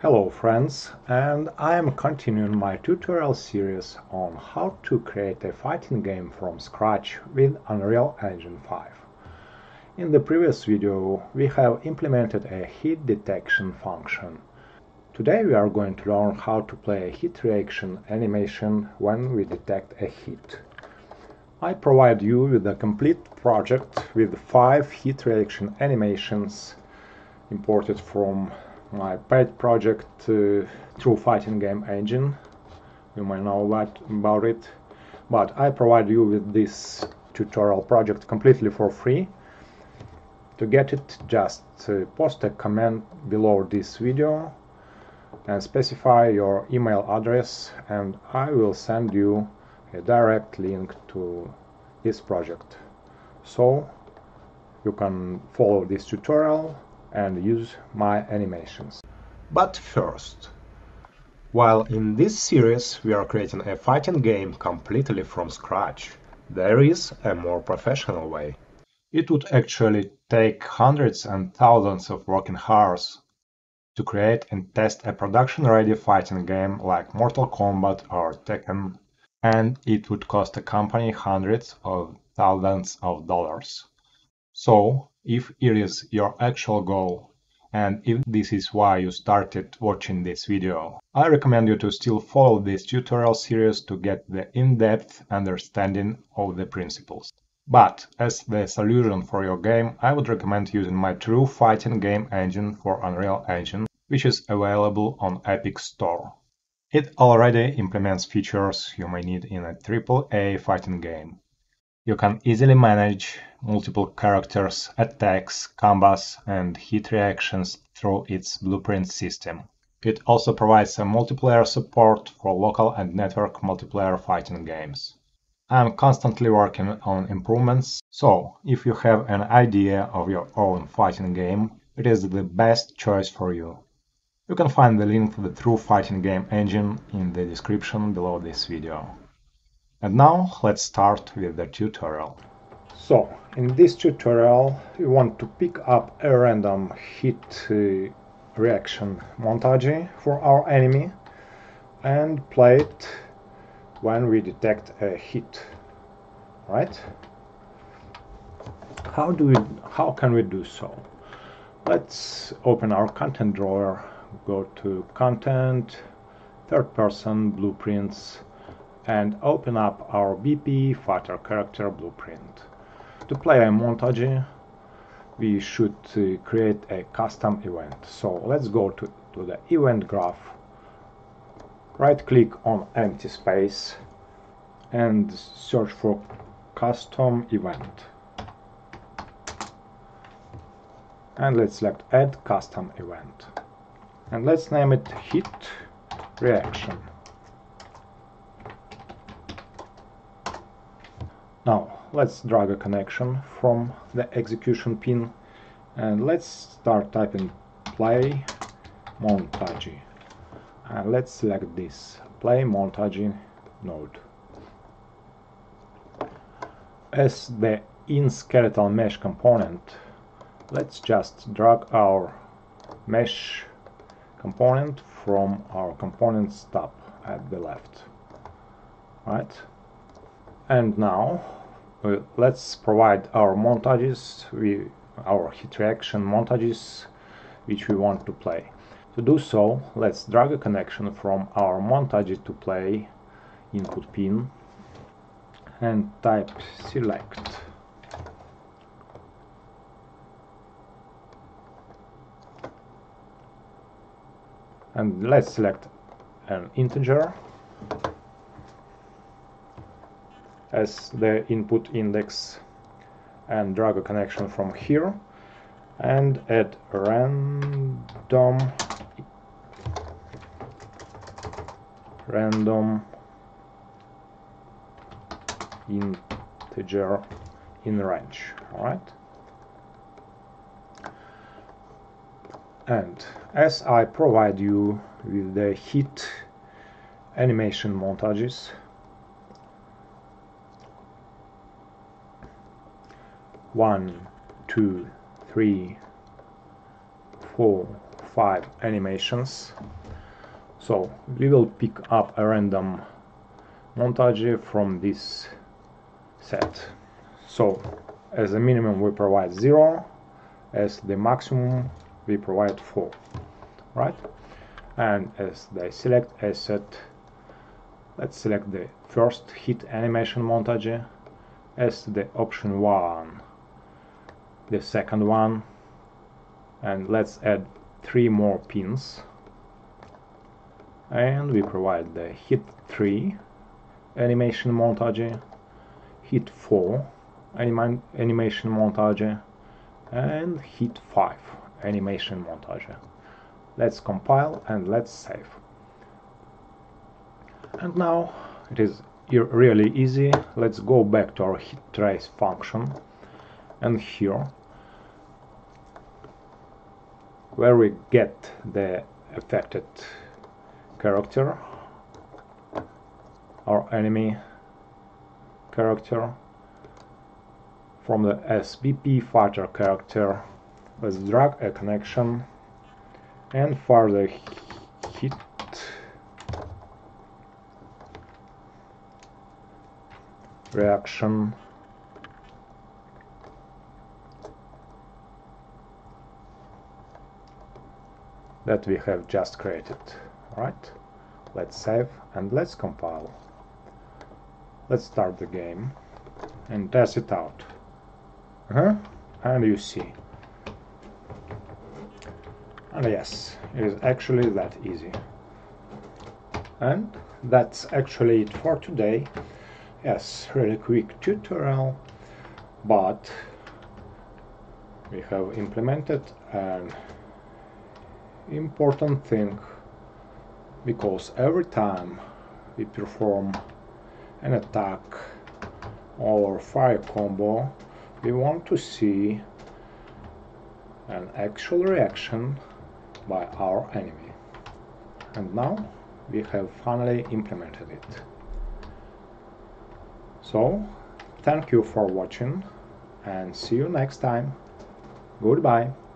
Hello friends, and I am continuing my tutorial series on how to create a fighting game from scratch with Unreal Engine 5. In the previous video we have implemented a hit detection function. Today we are going to learn how to play a hit reaction animation when we detect a hit. I provide you with a complete project with 5 hit reaction animations imported from my pet project True Fighting Game Engine. You may know about it, but I provide you with this tutorial project completely for free. To get it, just post a comment below this video and specify your email address, and I will send you a direct link to this project, so you can follow this tutorial and use my animations. But first, while in this series we are creating a fighting game completely from scratch, there is a more professional way. It would actually take hundreds and thousands of working hours to create and test a production-ready fighting game like Mortal Kombat or Tekken, and it would cost a company hundreds of thousands of dollars. So, if it is your actual goal, and if this is why you started watching this video, I recommend you to still follow this tutorial series to get the in-depth understanding of the principles. But as the solution for your game, I would recommend using my True Fighting Game Engine for Unreal Engine, which is available on Epic Store. It already implements features you may need in a AAA fighting game. You can easily manage multiple characters, attacks, combos, and hit reactions through its blueprint system. It also provides a multiplayer support for local and network multiplayer fighting games. I am constantly working on improvements, so if you have an idea of your own fighting game, it is the best choice for you. You can find the link to the True Fighting Game Engine in the description below this video. And now let's start with the tutorial. So, in this tutorial you want to pick up a random hit reaction montage for our enemy and play it when we detect a hit. Right? How can we do so? Let's open our content drawer, go to Content, Third Person, Blueprints, and open up our BP Fighter Character blueprint. To play a montage, we should create a custom event. So let's go to the event graph, right click on empty space and search for custom event. And let's select add custom event. And let's name it hit reaction. Now, let's drag a connection from the execution pin and let's start typing play montage. And let's select this play montage node. As the in skeletal mesh component, let's just drag our mesh component from our components tab at the left. Right? And now, let's provide our montages, our hit reaction montages, which we want to play. To do so, let's drag a connection from our montage to play input pin and type select. And let's select an integer as the input index and drag a connection from here and add random integer in range. All right. And as I provide you with the hit animation montages, one, two, three, four, 5 animations. So we will pick up a random montage from this set. So as a minimum we provide 0, as the maximum we provide 4, right? And as the select asset, let's select the first hit animation montage as the option 1, the second one, and let's add 3 more pins, and we provide the hit 3 animation montage, hit 4 animation montage, and hit 5 animation montage. Let's compile and let's save. And now it is really easy. Let's go back to our hit trace function, and here where we get the affected character, our enemy character, from the SBP fighter character, let's drag a connection and fire the hit reaction that we have just created. Right, let's save and let's compile. Let's start the game and test it out. And you see. And yes, it is actually that easy. And that's actually it for today. Yes, really quick tutorial, but we have implemented an important thing, because every time we perform an attack or fire combo, we want to see an actual reaction by our enemy. And now we have finally implemented it. So, thank you for watching and see you next time. Goodbye.